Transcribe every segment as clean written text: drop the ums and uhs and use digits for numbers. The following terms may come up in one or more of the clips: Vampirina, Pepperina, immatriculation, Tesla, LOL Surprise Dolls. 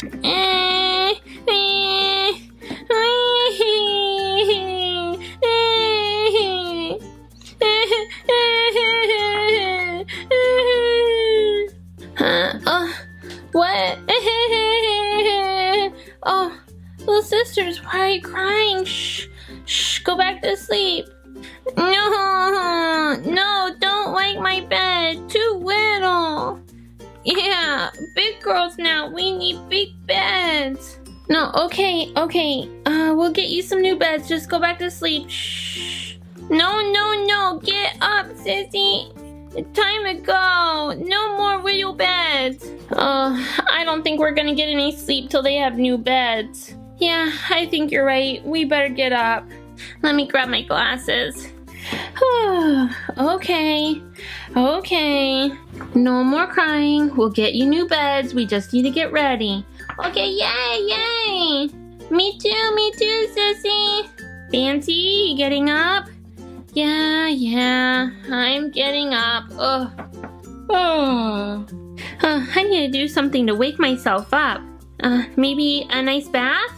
What? Oh, little sisters, why are you crying? Shh, shh, go back to sleep. No, no, don't like my bed. Too little. Yeah, big girls now. We need big beds. No, okay, okay. We'll get you some new beds. Just go back to sleep. Shh. No, no, no. Get up, sissy. It's time to go. No more little beds. I don't think we're gonna get any sleep till they have new beds. Yeah, I think you're right. We better get up. Let me grab my glasses. Okay, okay. No more crying. We'll get you new beds. We just need to get ready. Okay, yay, yay. Me too, sissy. Fancy, you getting up? Yeah, yeah. I'm getting up. Ugh. Oh. I need to do something to wake myself up. Maybe a nice bath?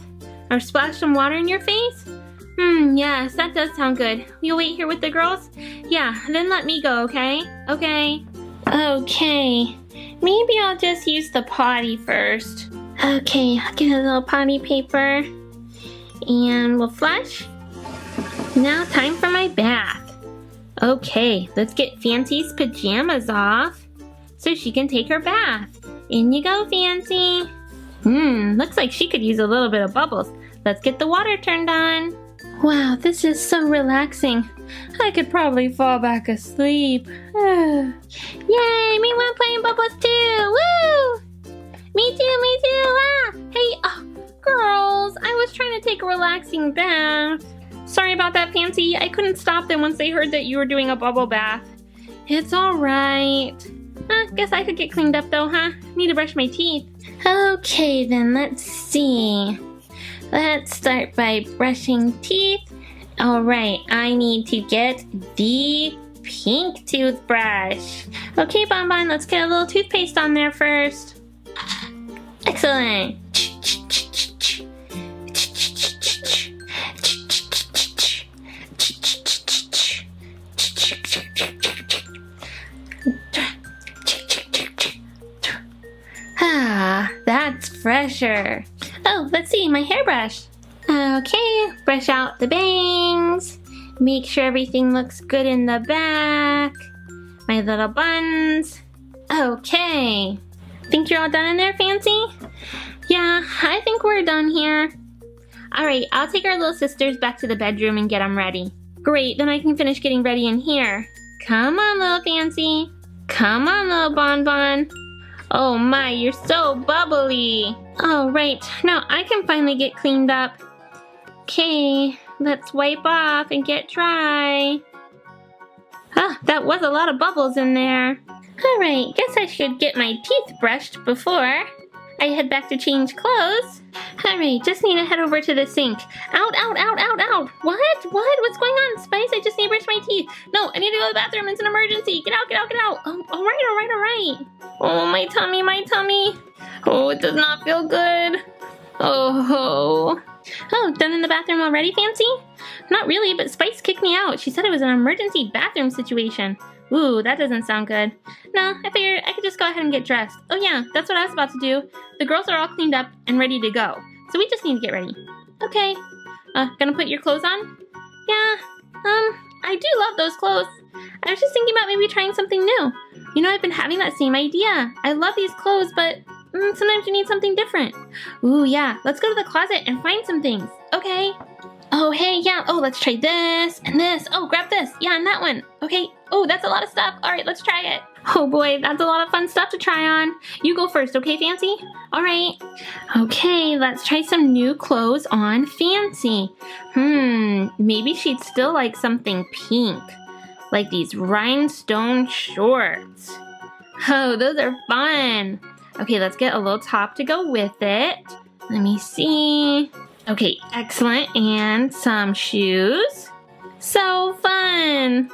Or splash some water in your face? Yes, that does sound good. You'll wait here with the girls? Yeah, then let me go, okay? Okay. Okay. Maybe I'll just use the potty first. Okay, I'll get a little potty paper. And we'll flush. Now time for my bath. Okay, let's get Fancy's pajamas off so she can take her bath. In you go, Fancy. Looks like she could use a little bit of bubbles. Let's get the water turned on. Wow, this is so relaxing. I could probably fall back asleep. Yay, me want playing bubbles too. Woo! Me too, ah! Hey, oh, girls, I was trying to take a relaxing bath. Sorry about that, Fancy. I couldn't stop them once they heard that you were doing a bubble bath. It's all right. Guess I could get cleaned up though, huh? Need to brush my teeth. Okay, then let's see. Let's start by brushing teeth. All right, I need to get the pink toothbrush. Okay, Bon Bon, let's get a little toothpaste on there first. Excellent. Ah, that's fresher. Oh, let's see, my hairbrush. Okay, brush out the bangs. Make sure everything looks good in the back. My little buns. Okay. Think you're all done in there, Fancy? Yeah, I think we're done here. All right, I'll take our little sisters back to the bedroom and get them ready. Great, then I can finish getting ready in here. Come on, little Fancy. Come on, little Bon Bon. Oh my, you're so bubbly. All right, now I can finally get cleaned up. Okay, let's wipe off and get dry. Ah, that was a lot of bubbles in there. All right, guess I should get my teeth brushed before I head back to change clothes. All right, just need to head over to the sink. Out, out, out, out, out. What? What? What's going on, Spice? I just need to brush my teeth. No, I need to go to the bathroom. It's an emergency. Get out, get out, get out. Oh, all right, all right, all right. Oh, my tummy, my tummy. Oh, it does not feel good. Oh. Oh, done in the bathroom already, Fancy? Not really, but Spice kicked me out. She said it was an emergency bathroom situation. Ooh, that doesn't sound good. No, I figured I could just go ahead and get dressed. Oh yeah, that's what I was about to do. The girls are all cleaned up and ready to go. So we just need to get ready. Okay. Gonna put your clothes on? Yeah. I do love those clothes. I was just thinking about maybe trying something new. You know, I've been having that same idea. I love these clothes, but sometimes you need something different. Ooh, yeah. Let's go to the closet and find some things. Okay. Oh, hey, yeah. Oh, let's try this and this. Oh, grab this. Yeah, and that one. Okay. Oh, that's a lot of stuff. All right, let's try it. Oh, boy, that's a lot of fun stuff to try on. You go first, okay, Fancy? All right. Okay, let's try some new clothes on Fancy. Maybe she'd still like something pink, like these rhinestone shorts. Oh, those are fun. Okay, let's get a little top to go with it. Let me see. Okay, excellent. And some shoes. So fun.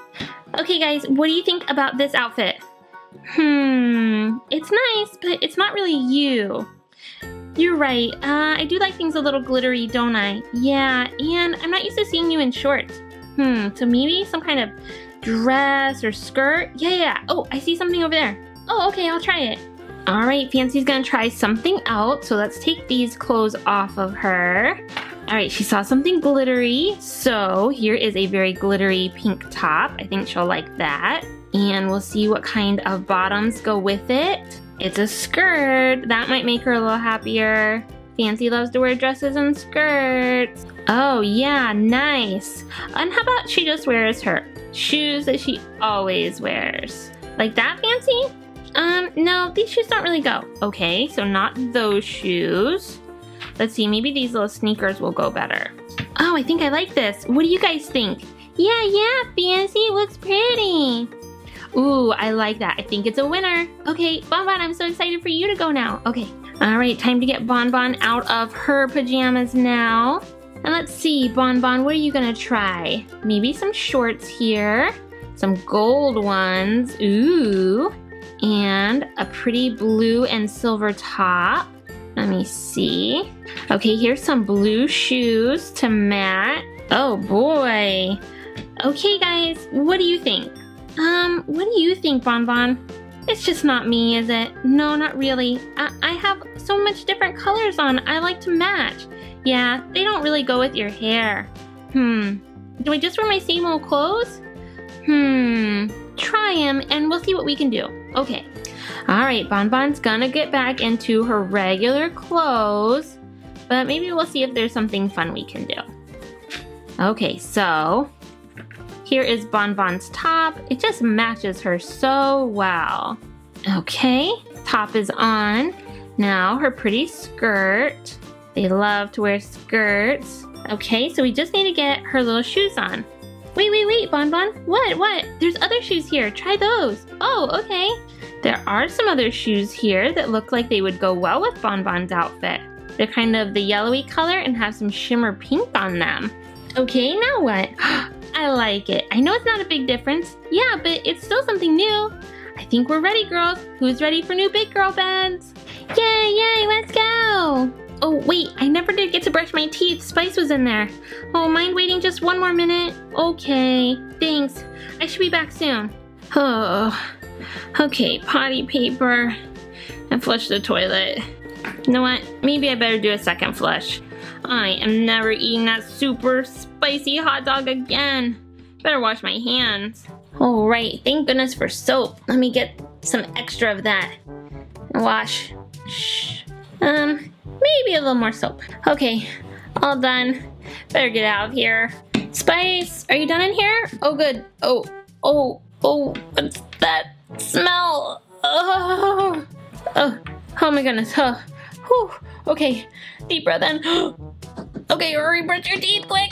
Okay, guys, what do you think about this outfit? It's nice, but it's not really you. You're right. I do like things a little glittery, don't I? Yeah, and I'm not used to seeing you in shorts. So maybe some kind of dress or skirt? Yeah. Oh, I see something over there. Oh, okay, I'll try it. All right, Fancy's gonna try something out. So let's take these clothes off of her. All right, she saw something glittery. So here is a very glittery pink top. I think she'll like that. And we'll see what kind of bottoms go with it. It's a skirt. That might make her a little happier. Fancy loves to wear dresses and skirts. Oh yeah, nice. And how about she just wears her shoes that she always wears? Like that, Fancy? No, these shoes don't really go. Okay, so not those shoes. Let's see, maybe these little sneakers will go better. Oh, I think I like this. What do you guys think? Yeah, Fancy, it looks pretty. Ooh, I like that. I think it's a winner. Okay, Bon Bon, I'm so excited for you to go now. Okay, all right, time to get Bon Bon out of her pajamas now. And let's see, Bon Bon, what are you gonna try? Maybe some shorts here, some gold ones, ooh, and a pretty blue and silver top. Let me see. Okay, here's some blue shoes to match. Oh boy. Okay guys, what do you think? What do you think, Bon Bon? It's just not me, is it? No, not really. I have so much different colors on. I like to match. Yeah, they don't really go with your hair. Do I just wear my same old clothes? Try them and we'll see what we can do. Okay. All right, Bon Bon's gonna get back into her regular clothes, but maybe we'll see if there's something fun we can do. Okay, so here is Bon Bon's top. It just matches her so well. Okay, top is on. Now her pretty skirt. They love to wear skirts. Okay, so we just need to get her little shoes on. Wait, Bon Bon. What? There's other shoes here. Try those. Oh, okay. There are some other shoes here that look like they would go well with Bon Bon's outfit. They're kind of the yellowy color and have some shimmer pink on them. Okay, now what? I like it. I know it's not a big difference. Yeah, but it's still something new. I think we're ready, girls. Who's ready for new big girl beds? Yay, let's go. Oh, wait, I never did get to brush my teeth. Spice was in there. Oh, mind waiting just one more minute? Okay, thanks. I should be back soon. Oh, okay, potty paper and flush the toilet. You know what? Maybe I better do a second flush. I am never eating that super spicy hot dog again. Better wash my hands. All right, thank goodness for soap. Let me get some extra of that. Wash. Shh. Maybe a little more soap. Okay, all done. Better get out of here. Spice, are you done in here? Oh, good. Oh, what's that smell? Oh my goodness. Oh. Whew. Okay, deep breath in. Okay, hurry, brush your teeth quick.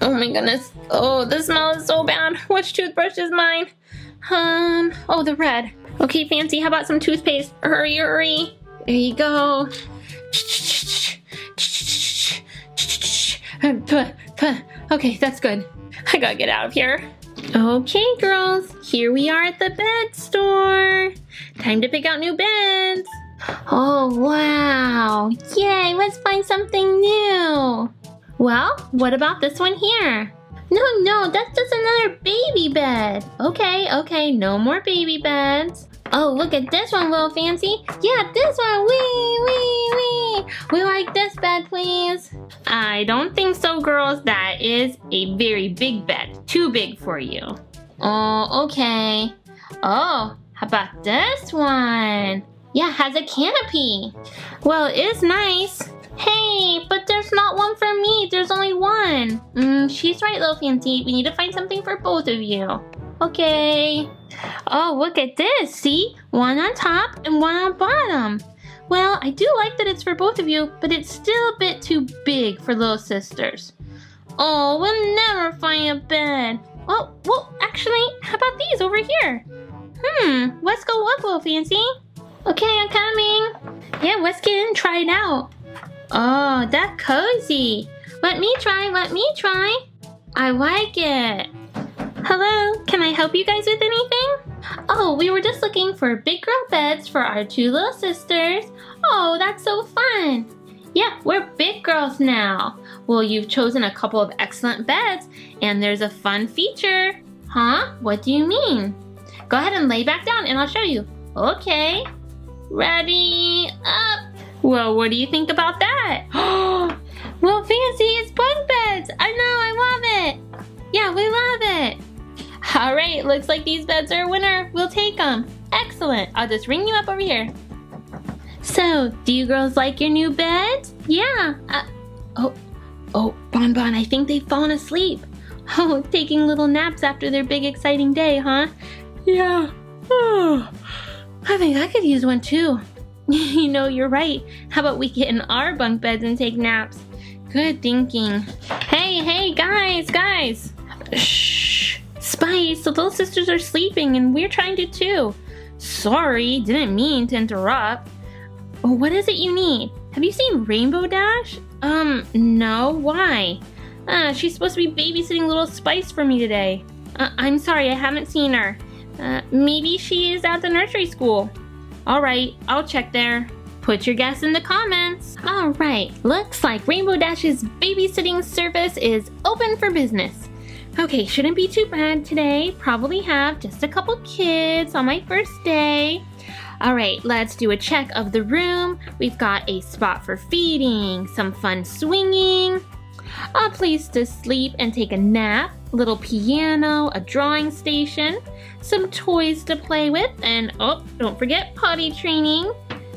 Oh my goodness. Oh, this smell is so bad. Which toothbrush is mine? Oh, the red. Okay, Fancy, how about some toothpaste? Hurry. There you go. Okay, that's good. I gotta get out of here. Okay, girls, here we are at the bed store. Time to pick out new beds. Oh, wow. Yay, let's find something new. Well, what about this one here? No, that's just another baby bed. Okay, no more baby beds. Oh, look at this one, little Fancy. Yeah, this one. Wee. We like this bed, please. I don't think so, girls. That is a very big bed. Too big for you. Oh, okay. Oh, how about this one? Yeah, has a canopy. Well, it is nice. Hey, but there's not one for me. There's only one. She's right, little Fancy. We need to find something for both of you. Okay. Oh, look at this. See? One on top and one on bottom. Well, I do like that it's for both of you, but it's still a bit too big for little sisters. Oh, we'll never find a bed. Oh, well, actually, how about these over here? Let's go look, little Fancy. Okay, I'm coming. Yeah, let's get in and try it out. Oh, that's cozy. Let me try. I like it. Hello, can I help you guys with anything? Oh, we were just looking for big girl beds for our two little sisters. Oh, that's so fun. Yeah, we're big girls now. Well, you've chosen a couple of excellent beds, and there's a fun feature. Huh? What do you mean? Go ahead and lay back down, and I'll show you. Okay. Ready, up. Well, what do you think about that? Well, Fancy, it's bunk beds. I know, I love it. Yeah, we love it. All right, looks like these beds are a winner. We'll take them. Excellent. I'll just ring you up over here. So, do you girls like your new bed? Yeah. Bonbon, I think they've fallen asleep. Oh, taking little naps after their big exciting day, huh? Yeah. Oh, I think I could use one too. You know, you're right. How about we get in our bunk beds and take naps? Good thinking. Hey, guys. Shh. Spice, the little sisters are sleeping and we're trying to too. Sorry, didn't mean to interrupt. What is it you need? Have you seen Rainbow Dash? No, why? She's supposed to be babysitting little Spice for me today. I'm sorry, I haven't seen her. Maybe she is at the nursery school. All right, I'll check there. Put your guess in the comments. All right, looks like Rainbow Dash's babysitting service is open for business. Okay, shouldn't be too bad today. Probably have just a couple kids on my first day. All right, let's do a check of the room. We've got a spot for feeding, some fun swinging, a place to sleep and take a nap, a little piano, a drawing station, some toys to play with, and oh, don't forget potty training.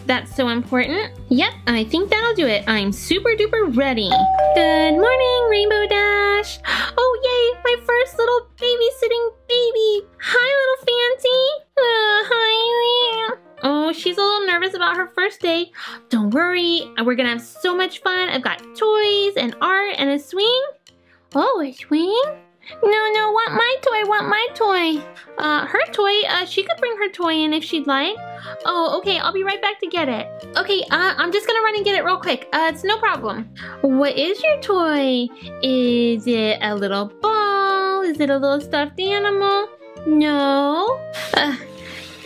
That's so important. Yep, I think that'll do it. I'm super duper ready. Good morning, Rainbow Dash. Oh, yay, my first little babysitting baby. Hi, little Fancy. Hi. Oh, she's a little nervous about her first day. Don't worry, we're gonna have so much fun. I've got toys and art and a swing. Oh, a swing? No, want my toy. Her toy, she could bring her toy in if she'd like. Oh, okay, I'll be right back to get it. Okay, I'm just gonna run and get it real quick. It's no problem. What is your toy? Is it a little ball? Is it a little stuffed animal? No.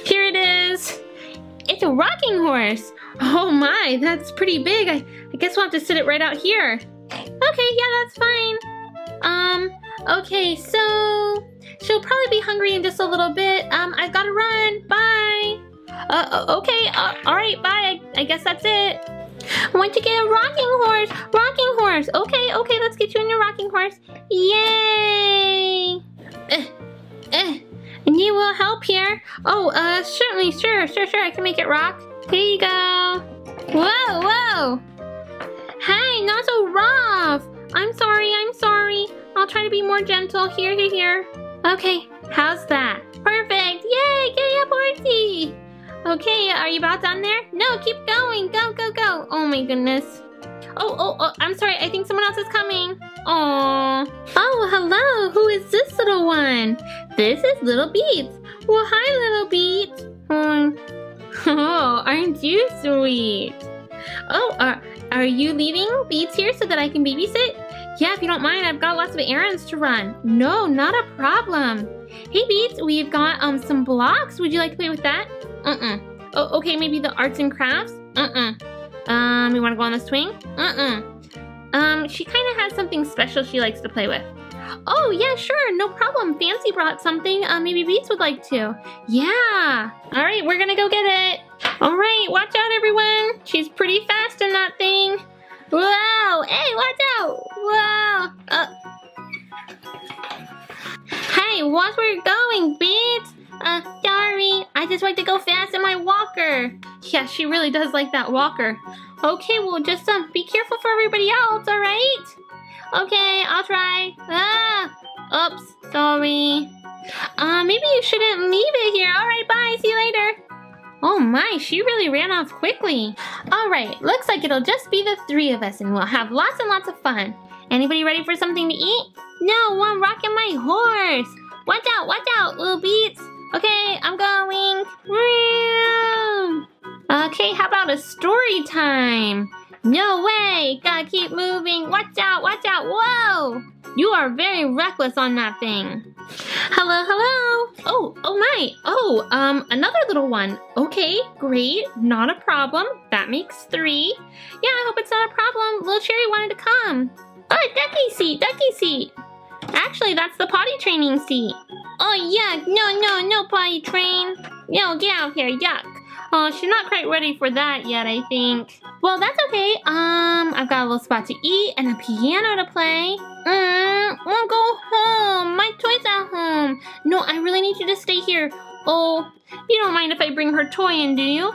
Here it is. It's a rocking horse. Oh my, that's pretty big. I guess we'll have to sit it right out here. Okay, yeah, that's fine. Okay, so she'll probably be hungry in just a little bit. I've got to run. Bye. Okay. All right. Bye. I guess that's it. I want to get a rocking horse. Rocking horse. Okay. Let's get you in your rocking horse. Yay. And you will help here. Oh, certainly. Sure. I can make it rock. Here you go. Whoa. Hey, not so rough. I'm sorry. I'll try to be more gentle. Here. Okay, how's that? Perfect. Yay, giddy up, horsey. Okay, are you about done there? No, keep going. Go. Oh my goodness. Oh, I'm sorry. I think someone else is coming. Aww. Oh, hello. Who is this little one? This is Little Beats. Well, hi, Little Beats. Oh, aren't you sweet? Oh, are you leaving Beats here so that I can babysit? Yeah, if you don't mind, I've got lots of errands to run. No, not a problem. Hey, Beats, we've got some blocks. Would you like to play with that? Oh, okay, maybe the arts and crafts? You want to go on the swing? She kind of has something special she likes to play with. Oh, yeah, sure, no problem. Fancy brought something. Maybe Beats would like to. Yeah. All right, we're going to go get it. All right, watch out, everyone. She's pretty fast in that thing. Whoa, hey, watch out. Whoa. Hey, watch where you're going, Beats. Sorry, I just like to go fast in my walker. Yeah, she really does like that walker. Okay, well, just be careful for everybody else, all right? Okay, I'll try. Oops, sorry. Maybe you shouldn't leave it here. All right, bye, see you later. Oh my, she really ran off quickly. All right, looks like it'll just be the three of us and we'll have lots and lots of fun. Anybody ready for something to eat? No, I'm rocking my horse. Watch out, Little Beats. Okay, I'm going. Okay, how about a story time? No way! Gotta keep moving! Watch out! Whoa! You are very reckless on that thing. Hello! Oh night. Oh, another little one. Okay, great, not a problem. That makes three. Yeah, I hope it's not a problem. Little Cherry wanted to come. Oh, ducky seat, ducky seat. Actually, that's the potty training seat. Oh, yuck, no potty train. No, get out here, yuck. Oh, she's not quite ready for that yet, I think. Well, that's okay. I've got a little spot to eat and a piano to play. I'll go home. My toy's at home. No, I really need you to stay here. Oh, you don't mind if I bring her toy in, do you?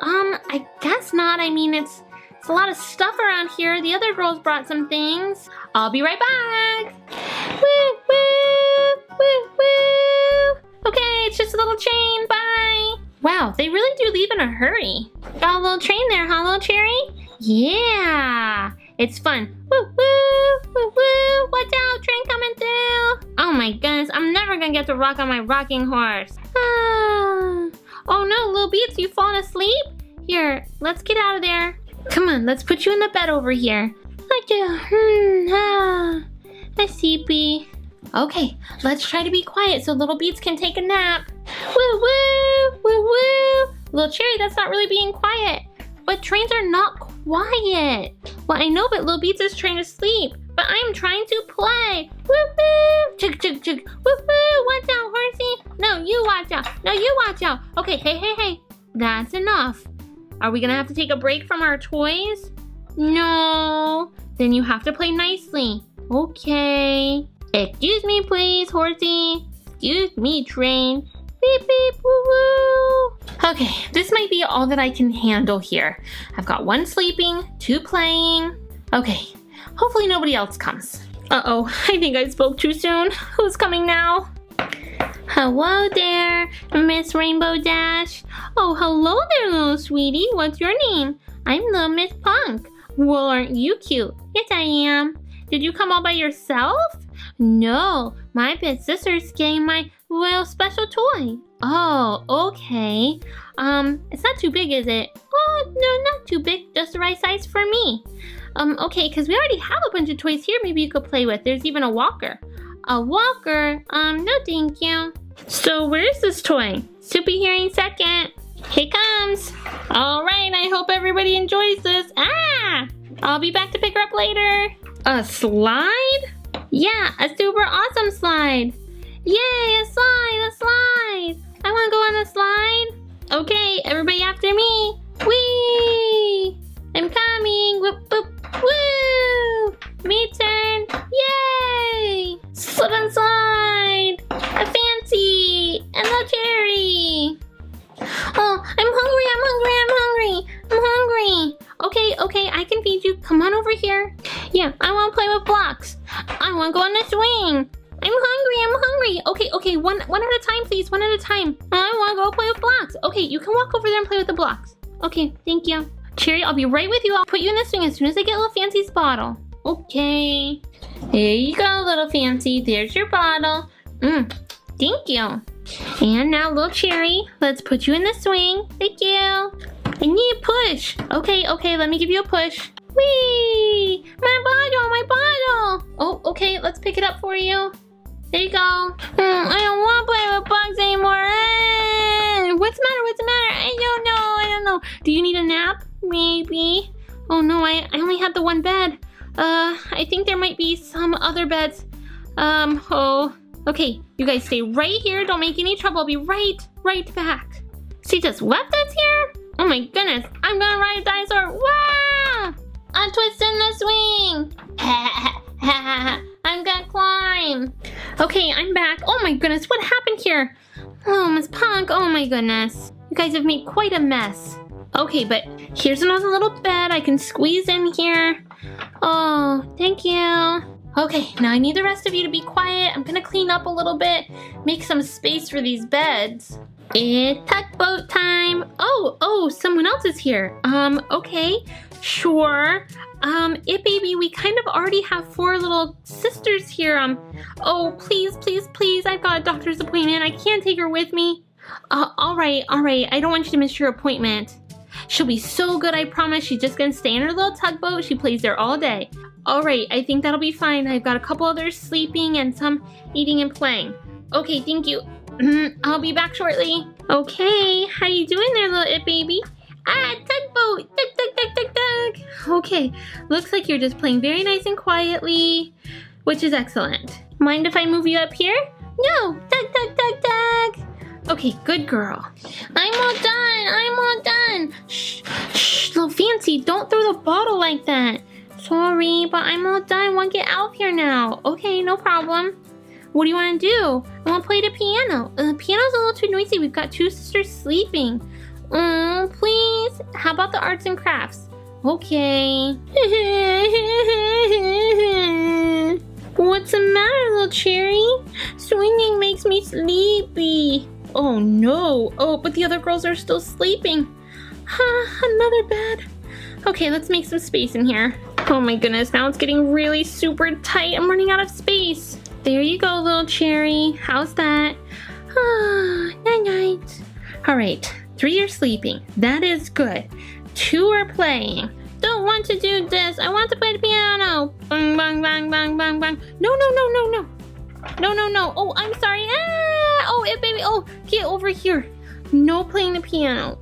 I guess not. I mean, it's a lot of stuff around here. The other girls brought some things. I'll be right back. Woo, woo, woo, woo. Okay, it's just a little chain. Bye. Wow, they really do leave in a hurry. Got a little train there, huh, little Cherry? Yeah, it's fun. Woo, woo, woo, woo. Watch out, train coming through. Oh my goodness, I'm never gonna get to rock on my rocking horse. Oh no, little Beats, you fallen asleep? Here, let's get out of there. Come on, let's put you in the bed over here. I'm sleepy. Okay, let's try to be quiet so little Beats can take a nap. Woo woo, woo woo. Little Cherry, that's not really being quiet. But trains are not quiet. Well, I know, but Little Beats is trying to sleep. But I'm trying to play. Woo woo, chug chug chug. Woo woo, watch out, horsey. No, you watch out. No, you watch out. Okay, hey. That's enough. Are we gonna have to take a break from our toys? No. Then you have to play nicely. Okay. Excuse me, please, horsey. Excuse me, train. Beep, beep, woo, woo. Okay, this might be all that I can handle here. I've got one sleeping, two playing. Okay, hopefully nobody else comes. Uh-oh, I think I spoke too soon. Who's coming now? Hello there, Miss Rainbow Dash. Oh, hello there, little sweetie. What's your name? I'm little Miss Punk. Well, aren't you cute? Yes, I am. Did you come all by yourself? No, my big sister's getting my little special toy. Oh, okay. It's not too big, is it? Oh, no, not too big. Just the right size for me. Okay, because we already have a bunch of toys here maybe you could play with. There's even a walker. A walker? No thank you. So where's this toy? Soupy here in second. Here comes. All right, I hope everybody enjoys this. Ah! I'll be back to pick her up later. A slide? Yeah, a super awesome slide. Yay, a slide, a slide. I want to go on a slide. Okay, everybody after me. Whee! I'm coming. Whoop, whoop, woo! Me turn. Yay! Slip and slide. A fancy. And a cherry. Oh, I'm hungry. Okay, I can feed you. Come on over here. Yeah, I want to play with blocks. I want to go on the swing. I'm hungry. Okay, one at a time, please. One at a time. I want to go play with blocks. Okay, you can walk over there and play with the blocks. Okay, thank you. Cherry, I'll be right with you. I'll put you in the swing as soon as I get Little Fancy's bottle. Okay. There you go, Little Fancy. There's your bottle. Thank you. And now, Little Cherry, let's put you in the swing. Thank you. I need a push. Okay, let me give you a push. Whee! My bottle! Oh, okay, let's pick it up for you. There you go. I don't want to play with bugs anymore. What's the matter? I don't know. Do you need a nap? Maybe. Oh no, I only had the one bed. I think there might be some other beds. Okay, you guys stay right here. Don't make any trouble. I'll be right back. She just left us here? Oh my goodness, I'm gonna ride a dinosaur. Wow! I'm twisting the swing. I'm gonna climb. Okay, I'm back. Oh my goodness, what happened here? Oh, Miss Punk, oh my goodness. You guys have made quite a mess. Okay, but here's another little bed I can squeeze in here. Oh, thank you. Okay, now I need the rest of you to be quiet. I'm gonna clean up a little bit, make some space for these beds. It's tugboat time. Oh, someone else is here. Okay, sure. It baby, we kind of already have four little sisters here. Oh, please, I've got a doctor's appointment. I can't take her with me. All right, I don't want you to miss your appointment. She'll be so good, I promise. She's just gonna stay in her little tugboat. She plays there all day. All right, I think that'll be fine. I've got a couple others sleeping and some eating and playing. Okay, thank you. I'll be back shortly. Okay, how you doing there, little it baby? Ah, tugboat! Tug, tug, tug, tug, tug! Okay, looks like you're just playing very nice and quietly, which is excellent. Mind if I move you up here? No! Tug, tug, tug, tug! Okay, good girl. I'm all done! I'm all done! Shh! Shh! Little Fancy, don't throw the bottle like that! Sorry, but I'm all done. Want to get out of here now. Okay, no problem. What do you want to do? I want to play the piano. The piano's a little too noisy. We've got two sisters sleeping. Oh, please. How about the arts and crafts? Okay. What's the matter, little Cherry? Swinging makes me sleepy. Oh, no. Oh, but the other girls are still sleeping. Huh, another bed. Okay, let's make some space in here. Oh, my goodness. Now it's getting really super tight. I'm running out of space. There you go, little Cherry. How's that? Ah, night night. All right, 3 are sleeping. That is good. 2 are playing. Don't want to do this. I want to play the piano. Bang, bang, bang, bang, bang, bang. No, no, no, no, no. No, no, no. Oh, I'm sorry. Ah! Oh, it baby. Oh, get over here. No playing the piano.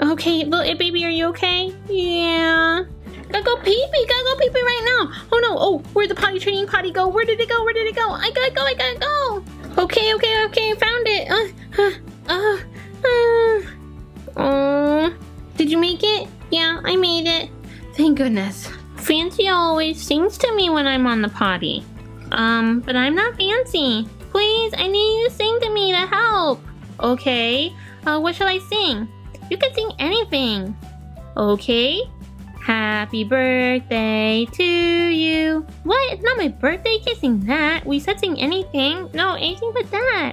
Okay, little it baby, are you okay? Yeah. Gotta go pee pee right now. Oh no, oh, where'd the potty training potty go? Where did it go? Where did it go? I gotta go, I gotta go. Okay, okay, okay, found it. Oh, did you make it? Yeah, I made it. Thank goodness. Fancy always sings to me when I'm on the potty. But I'm not Fancy. Please, I need you to sing to me to help. Okay, what shall I sing? You can sing anything. Okay. Happy birthday to you. What? It's not my birthday. You can't sing that. We said sing anything. No, anything but that.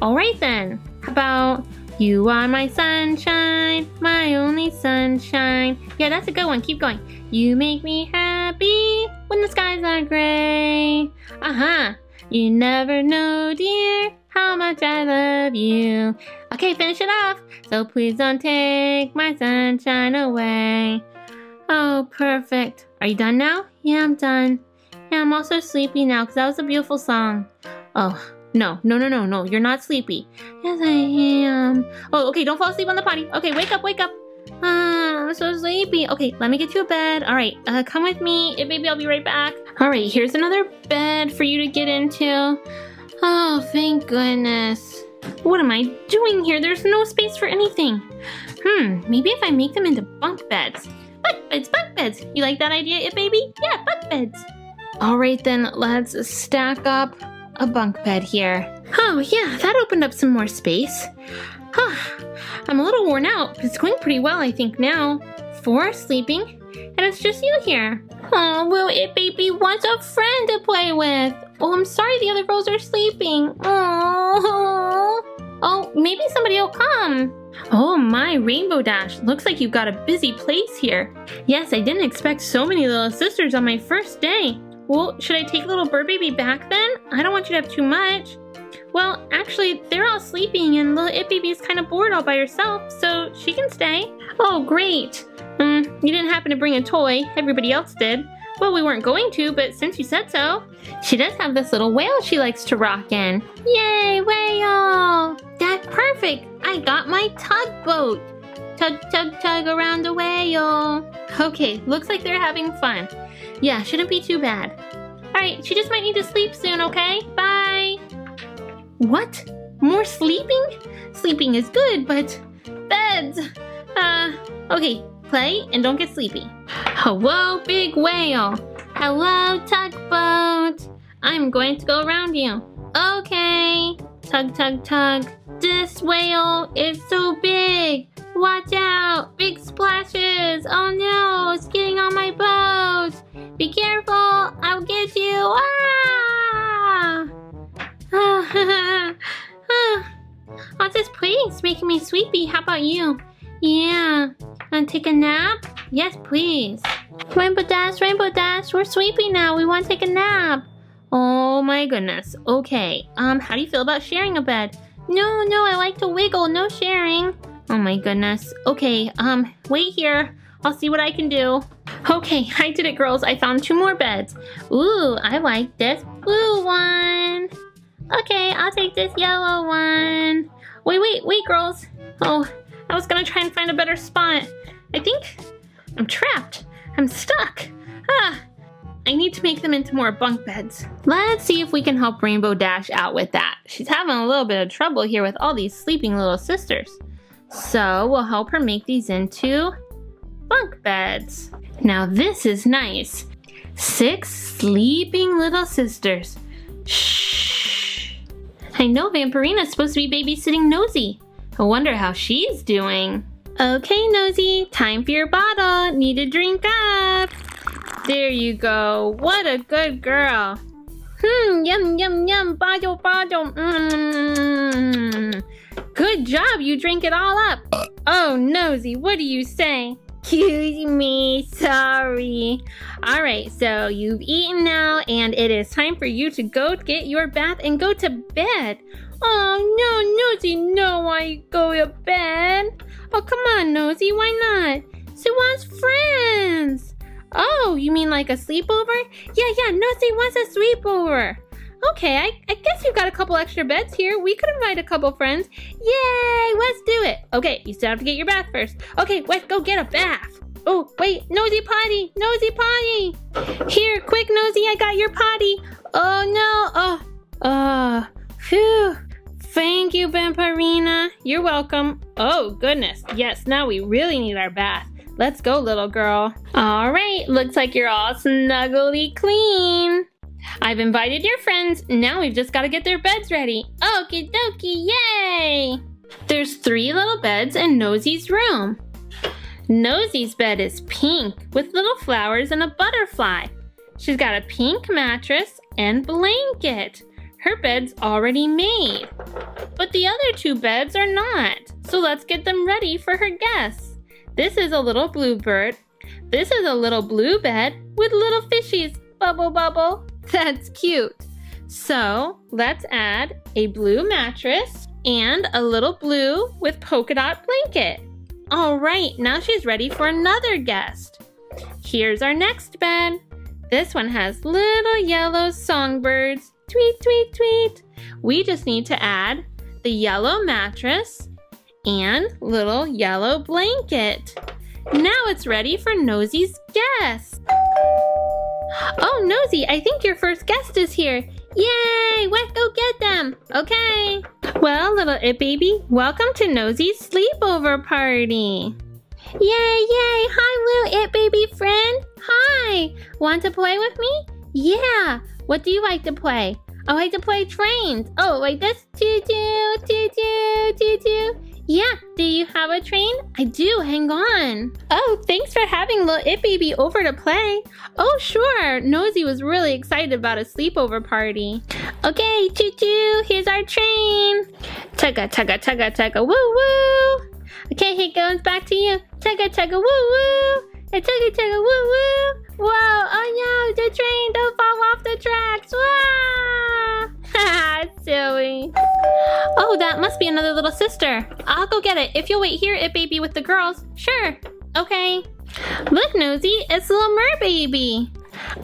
All right then. How about you are my sunshine, my only sunshine. Yeah, that's a good one. Keep going. You make me happy when the skies are gray. Uh-huh. You never know, dear, how much I love you. Okay, finish it off. So please don't take my sunshine away. Oh, perfect. Are you done now? Yeah, I'm done. Yeah, I'm also sleepy now because that was a beautiful song. Oh, no, no, no, no, no. You're not sleepy. Yes, I am. Oh, okay, don't fall asleep on the potty. Okay, wake up, wake up. I'm so sleepy. Okay, let me get you a bed. All right, come with me. Maybe I'll be right back. All right, here's another bed for you to get into. Oh, thank goodness. What am I doing here? There's no space for anything. Maybe if I make them into bunk beds. Bunk beds, bunk beds. You like that idea, it baby? Yeah, bunk beds. All right then, let's stack up a bunk bed here. Oh yeah, that opened up some more space. Huh, I'm a little worn out, but it's going pretty well I think now. 4 are sleeping, and it's just you here. Oh, well, it baby wants a friend to play with. Oh, I'm sorry the other girls are sleeping. Oh. Oh, maybe somebody will come. Oh my, Rainbow Dash. Looks like you've got a busy place here. Yes, I didn't expect so many little sisters on my first day. Well, should I take little Bird Baby back then? I don't want you to have too much. Well, actually, they're all sleeping and little It Baby is kind of bored all by herself, so she can stay. Oh, great. You didn't happen to bring a toy. Everybody else did. Well, we weren't going to, but since you said so. She does have this little whale she likes to rock in. Yay, whale! That's perfect! I got my tugboat! Tug, tug, tug around the whale. Okay, looks like they're having fun. Yeah, shouldn't be too bad. Alright, she just might need to sleep soon, okay? Bye! What? More sleeping? Sleeping is good, but... beds! Okay. Play and don't get sleepy. Hello, big whale. Hello, tugboat. I'm going to go around you. Okay. Tug, tug, tug. This whale is so big. Watch out. Big splashes. Oh no, it's getting on my boat. Be careful. I'll get you. Ah! Oh, this playing's making me sleepy. How about you? Yeah. Want to take a nap? Yes, please. Rainbow Dash, we're sleepy now. We want to take a nap. Oh my goodness. Okay. How do you feel about sharing a bed? No, no, I like to wiggle. No sharing. Oh my goodness. Okay. Wait here. I'll see what I can do. Okay, I did it, girls. I found 2 more beds. Ooh, I like this blue one. Okay, I'll take this yellow one. Wait, girls. Oh, I was gonna try and find a better spot. I think I'm trapped. I'm stuck. Ah, I need to make them into more bunk beds. Let's see if we can help Rainbow Dash out with that. She's having a little bit of trouble here with all these sleeping little sisters. So we'll help her make these into bunk beds. Now this is nice. 6 sleeping little sisters. Shh. I know Vampirina's supposed to be babysitting Nosy. I wonder how she's doing. Okay, Nosy, time for your bottle. Need a drink up. There you go. What a good girl. Yum, yum, yum. Bottle. Good job, you drank it all up. Oh, Nosy, what do you say? Excuse me, sorry. All right, so you've eaten now and it is time for you to go get your bath and go to bed. Oh, no, Nosy, no, why go to bed? Oh, come on, Nosy, why not? She wants friends. Oh, you mean like a sleepover? Yeah, Nosy wants a sleepover. Okay, I guess you've got a couple extra beds here. We could invite a couple friends. Yay, let's do it. Okay, you still have to get your bath first. Okay, let's go get a bath. Oh, wait, Nosy potty. Here, quick, Nosy, I got your potty. Oh, no. Phew. Thank you, Vampirina. You're welcome. Oh, goodness. Yes, now we really need our bath. Let's go, little girl. All right, looks like you're all snuggly clean. I've invited your friends. Now we've just got to get their beds ready. Okie dokie, yay! There's 3 little beds in Nosy's room. Nosy's bed is pink with little flowers and a butterfly. She's got a pink mattress and blanket. Her bed's already made. But the other 2 beds are not. So let's get them ready for her guests. This is a little blue bird. This is a little blue bed with little fishies. Bubble, bubble. That's cute. So let's add a blue mattress and a little blue with polka dot blanket. All right, now she's ready for another guest. Here's our next bed. This one has little yellow songbirds. Tweet, tweet, tweet. We just need to add the yellow mattress and little yellow blanket. Now it's ready for Nosy's guest. Oh, Nosy, I think your first guest is here. Yay, let's go get them. Okay. Well, little It Baby, welcome to Nosy's sleepover party. Yay, yay. Hi, little It Baby friend. Hi. Want to play with me? Yeah. What do you like to play? I like to play trains. Oh, like this? Choo-choo, choo-choo, choo-choo. Yeah, do you have a train? I do, hang on. Oh, thanks for having little It Baby over to play. Oh, sure. Nosy was really excited about a sleepover party. Okay, choo-choo, here's our train. Tugga, tugga, tugga, tugga, woo-woo. Okay, here goes back to you. Tugga, tugga, woo-woo. Tugga, tugga, woo-woo. Whoa, oh no, the train, don't fall off the tracks. Whoa! Ha, silly. Oh, that must be another little sister. I'll go get it. If you'll wait here, It Baby, with the girls. Sure. Okay. Look, Nosy, it's little Merbaby.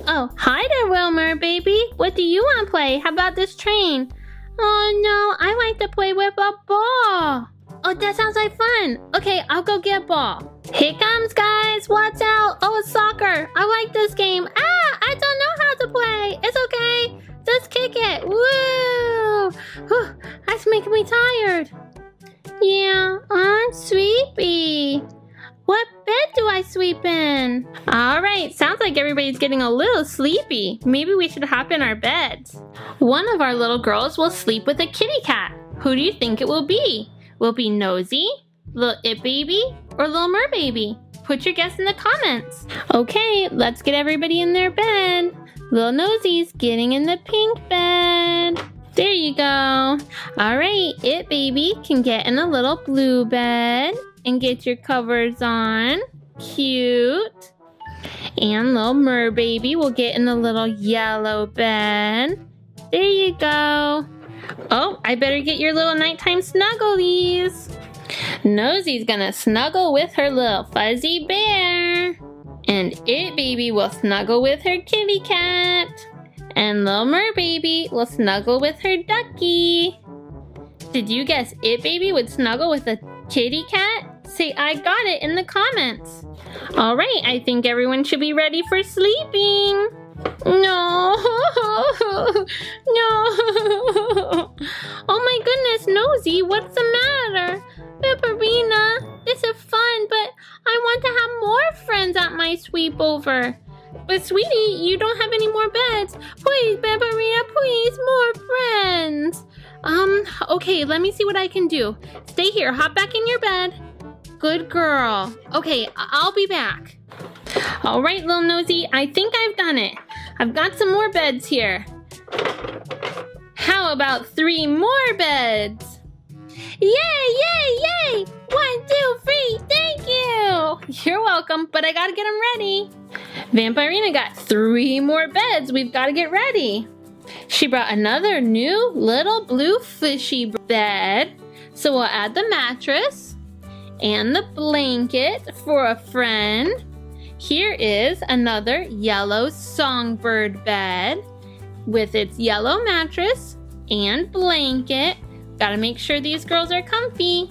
Oh, hi there, little Merbaby. What do you want to play? How about this train? Oh, no, I like to play with a ball. Oh, that sounds like fun. Okay, I'll go get a ball. Here comes, guys. Watch out. Oh, it's soccer. I like this game. Ah, I don't know how to play. It's okay. Just kick it. Woo! Whew, that's making me tired. Yeah, I'm sleepy. What bed do I sleep in? All right, sounds like everybody's getting a little sleepy. Maybe we should hop in our beds. One of our little girls will sleep with a kitty cat. Who do you think it will be? Will it be Nosy, little It Baby, or little Merbaby? Put your guess in the comments. Okay, let's get everybody in their bed. Little Nosy's getting in the pink bed. There you go. All right, It Baby can get in a little blue bed and get your covers on. Cute. And little Merbaby will get in a little yellow bed. There you go. Oh, I better get your little nighttime snugglies. Nosy's gonna snuggle with her little fuzzy bear. And It Baby will snuggle with her kitty cat. And Little Merbaby will snuggle with her ducky. Did you guess It Baby would snuggle with a kitty cat? Say I got it in the comments. All right, I think everyone should be ready for sleeping. No, no. Oh my goodness, Nosy, what's the matter? Pepperina, this is fun, but I want to have more friends at my sweepover. But sweetie, you don't have any more beds. Please, Pepperina, please, more friends. Okay, let me see what I can do. Stay here, hop back in your bed. Good girl. Okay, I'll be back. All right, Little Nosy, I think I've done it. I've got some more beds here. How about 3 more beds? Yay, yay, yay! 1, 2, 3, thank you! You're welcome, but I gotta get them ready. Vampirina got 3 more beds. We've gotta get ready. She brought another new little blue fishy bed. So we'll add the mattress and the blanket for a friend. Here is another yellow songbird bed with its yellow mattress and blanket. Gotta make sure these girls are comfy.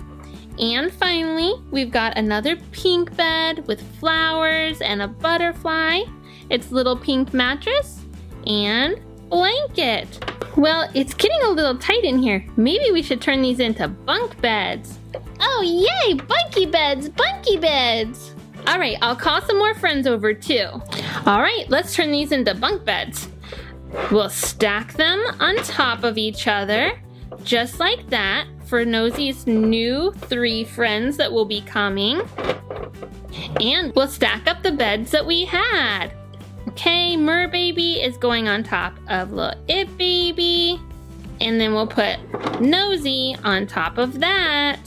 And finally, we've got another pink bed with flowers and a butterfly. It's little pink mattress and blanket. Well, it's getting a little tight in here. Maybe we should turn these into bunk beds. Oh yay, bunky beds, bunky beds. All right, I'll call some more friends over too. All right, let's turn these into bunk beds. We'll stack them on top of each other, just like that, for Nosy's new 3 friends that will be coming. And we'll stack up the beds that we had. Okay, Merbaby is going on top of Little It Baby. And then we'll put Nosy on top of that.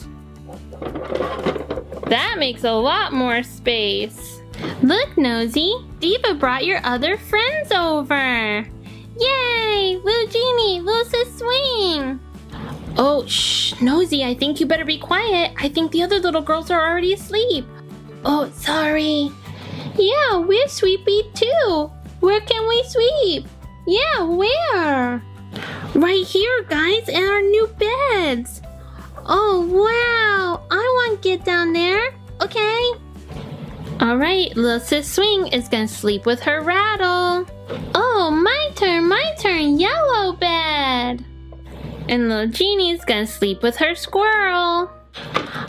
That makes a lot more space. Look, Nosy, Diva brought your other friends over. Yay, Little Genie, Little Sis Swing. Oh, shh, Nosy, I think you better be quiet. I think the other little girls are already asleep. Oh, sorry. Yeah, we're sweepy too. Where can we sweep? Yeah, where? Right here, guys, in our new beds. Oh, wow. I want to get down there. Okay. All right, Little Sis Swing is going to sleep with her rattle. Oh, my turn, yellow bed. And Little Genie's going to sleep with her squirrel.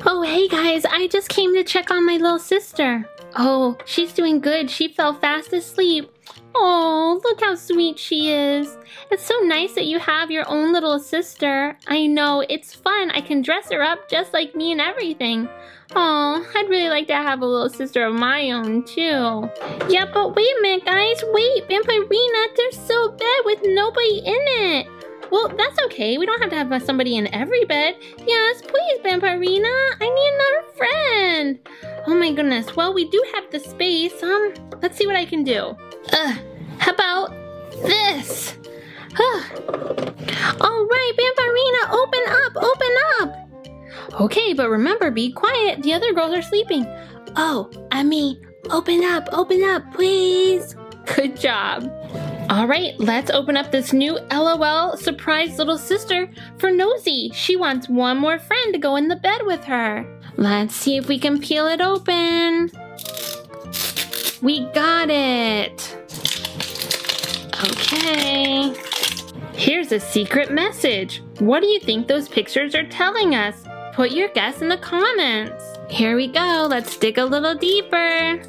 Oh, hey, guys, I just came to check on my little sister. Oh, she's doing good. She fell fast asleep. Oh, look how sweet she is. It's so nice that you have your own little sister. I know, it's fun. I can dress her up just like me and everything. Oh, I'd really like to have a little sister of my own, too. Yeah, but wait a minute, guys. Wait, Vampirina, there's still a bed with nobody in it. Well, that's okay. We don't have to have somebody in every bed. Yes, please, Vampirina. I need another friend. Oh my goodness. Well, we do have the space. Let's see what I can do. How about this? All right, Vampirina, open up, open up. Okay, but remember, be quiet. The other girls are sleeping. Oh, I mean, open up, please. Good job. All right, let's open up this new LOL surprise little sister for Nosy. She wants one more friend to go in the bed with her. Let's see if we can peel it open. We got it. Okay. Here's a secret message. What do you think those pictures are telling us? Put your guess in the comments. Here we go. Let's dig a little deeper.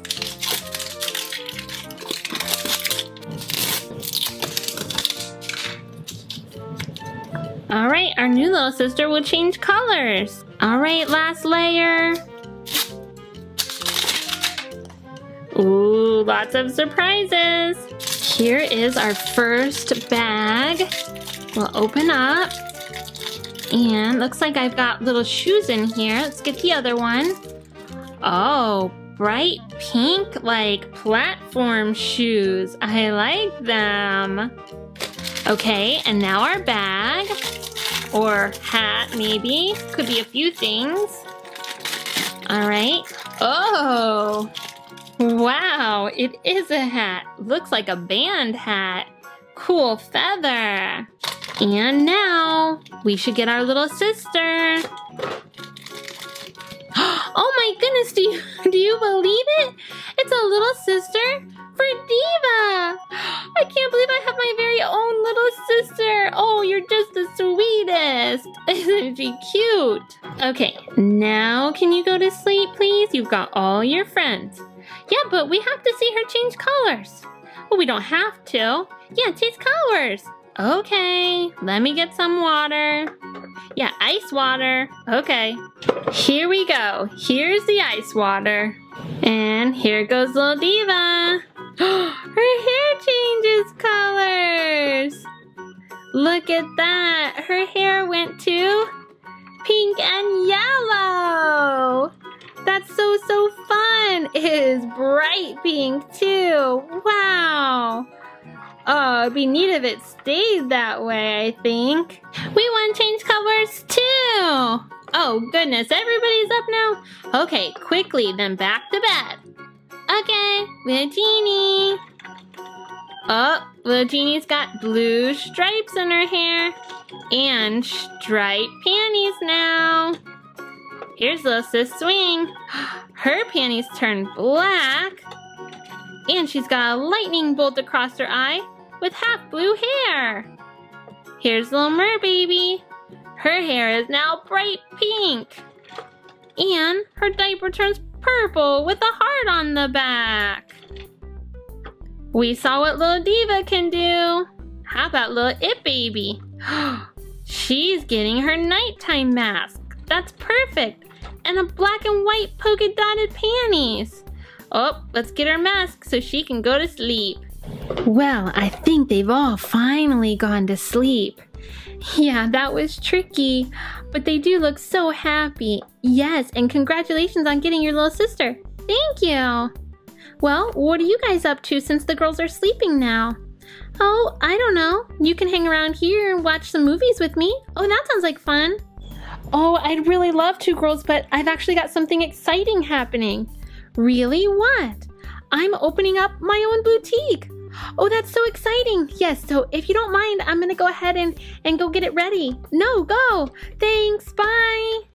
All right, our new little sister will change colors. All right, last layer. Ooh, lots of surprises. Here is our first bag. We'll open up. And looks like I've got little shoes in here. Let's get the other one. Oh, bright pink, like platform shoes. I like them. Okay, and now our bag. Or hat, maybe. Could be a few things. All right. Oh, wow, it is a hat. Looks like a band hat. cool feather. And now we should get our little sister. Oh my goodness, do you believe it? It's a little sister for Diva. I can't believe I have my very own little sister. Oh, you're just the sweetest. Isn't she cute? Okay, now can you go to sleep, please? You've got all your friends. Yeah, but we have to see her change colors. Well, we don't have to. Yeah, change colors. Okay, let me get some water. Yeah, ice water. Okay, here we go. Here's the ice water. And here goes little Diva. Her hair changes colors. Look at that. Her hair went to pink and yellow. That's so fun. It is bright pink too. Wow. Oh, it'd be neat if it stayed that way, I think. We want to change colors too. Oh goodness, everybody's up now? Okay, quickly, then back to bed. Okay, little Jeannie. Oh, little Jeannie's got blue stripes in her hair. And striped panties now. Here's little Sis Swing. Her panties turned black. And she's got a lightning bolt across her eye with half blue hair. Here's little Mer Baby. Her hair is now bright pink. And her diaper turns purple with a heart on the back. We saw what little Diva can do. How about little It Baby? She's getting her nighttime mask. That's perfect. And a black and white polka dotted panties. Oh, let's get her mask so she can go to sleep. Well, I think they've all finally gone to sleep. Yeah, that was tricky, but they do look so happy. Yes, and congratulations on getting your little sister. Thank you. Well, what are you guys up to since the girls are sleeping now? Oh, I don't know. You can hang around here and watch some movies with me. Oh, that sounds like fun. Oh, I'd really love to, girls, but I've actually got something exciting happening. Really? What? I'm opening up my own boutique. Oh, that's so exciting. Yes, so if you don't mind, I'm going to go ahead and go get it ready. No, go. Thanks. Bye.